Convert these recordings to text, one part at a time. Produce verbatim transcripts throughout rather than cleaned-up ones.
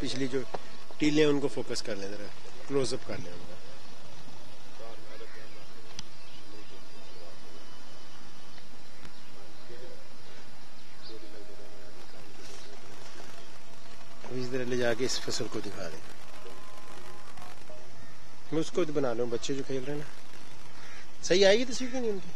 पिछली जो टीलें उनको फोकस कर लें, जरा क्लोजअप कर लें उनका। इस तरह ले जाके इस फसल को दिखा दें। मैं उसको तो बना लूं, बच्चे जो खेल रहे हैं ना। सही आएगी तस्वीर नहीं उनकी।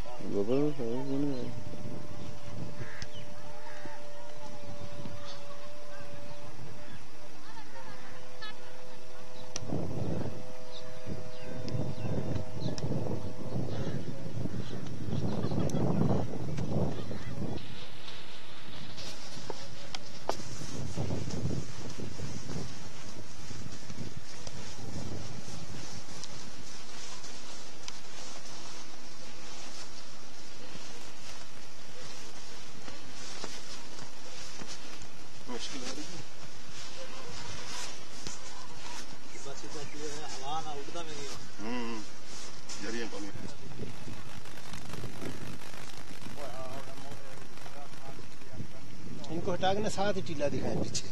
इनको हटा के ना साथ ही टीला दिखाएं, पीछे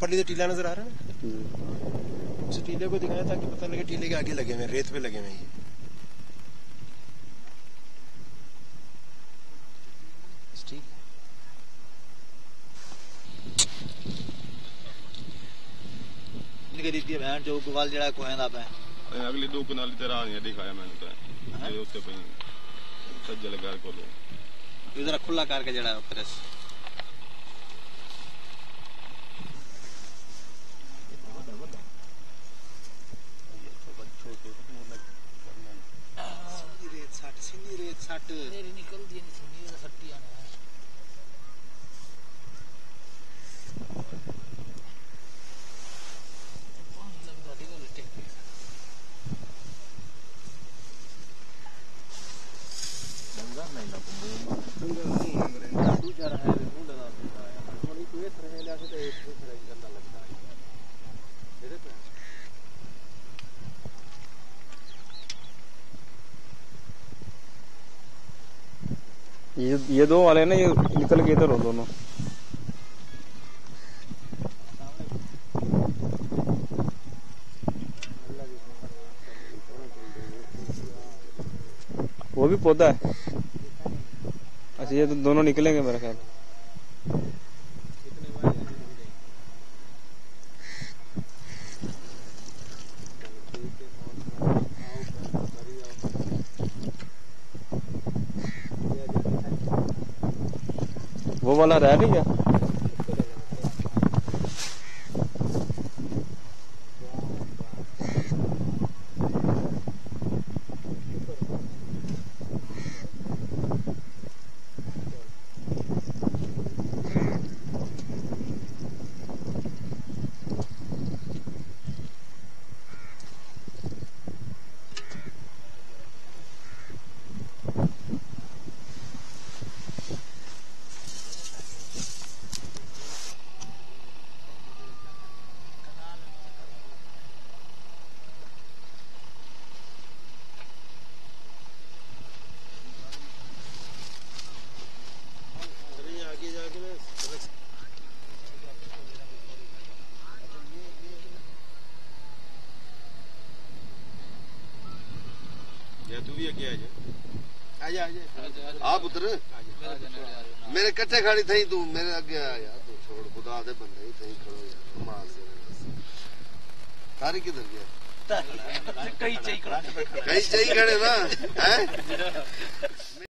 पटली तो टीला नजर आ रहा है ना, उस टीले को दिखाएं ताकि पता लगे टीले के आगे लगे हुए, रेत पे लगे हुए। गरीब की बहन जो गोवाल जड़ा कोहना पे अगली दो कनाली तरह आ नहीं दिखाया मैंने तो ये उसके पे सज्जल घर को लो इधर खुला करके जड़ा प्रेस रेत साठ सिंधी रेत साठ तेरी निकल दी नहीं सिंधी रेत सट्टी आना ये ये दो वाले ना ये निकल के इधर हो दोनों। वो भी पौधा है। अच्छा ये तो दोनों निकलेंगे मेरा ख्याल। वो वाला रह नहीं गया। तू भी आगे आजा, आजा आप उधर मेरे कट्ठे खड़ी थी, तू मेरे आगे आ यार, तू छोड़ खुदा दे बंदे ही थी खड़ो यार, कमाल से तारी किधर गया? कहीं चाहिए खड़े ना हैं।